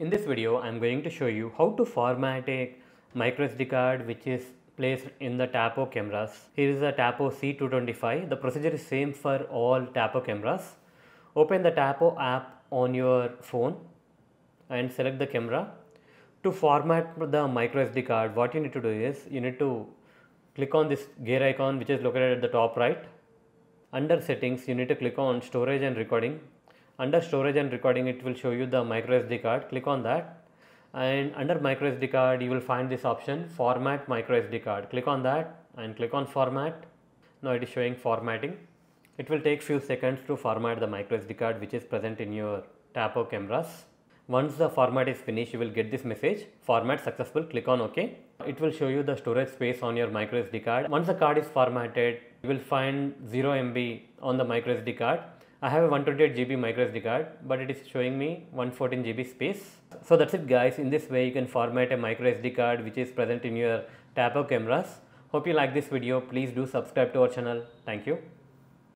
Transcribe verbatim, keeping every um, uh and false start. In this video, I am going to show you how to format a micro S D card which is placed in the Tapo cameras. Here is a Tapo C two twenty-five. The procedure is same for all Tapo cameras. Open the Tapo app on your phone and select the camera. To format the micro S D card, what you need to do is you need to click on this gear icon which is located at the top right. Under settings, you need to click on storage and recording. Under storage and recording, it will show you the micro S D card. Click on that, and under micro S D card you will find this option format micro S D card. Click on that and click on format. Now it is showing formatting. It will take few seconds to format the micro S D card which is present in your Tapo cameras. Once the format is finished, you will get this message, format successful, click on OK. It will show you the storage space on your micro S D card. Once the card is formatted, you will find zero M B on the micro S D card. I have a one twenty-eight G B micro S D card, but it is showing me one fourteen G B space. So that's it guys, in this way you can format a micro S D card which is present in your Tapo cameras. Hope you like this video, please do subscribe to our channel. Thank you.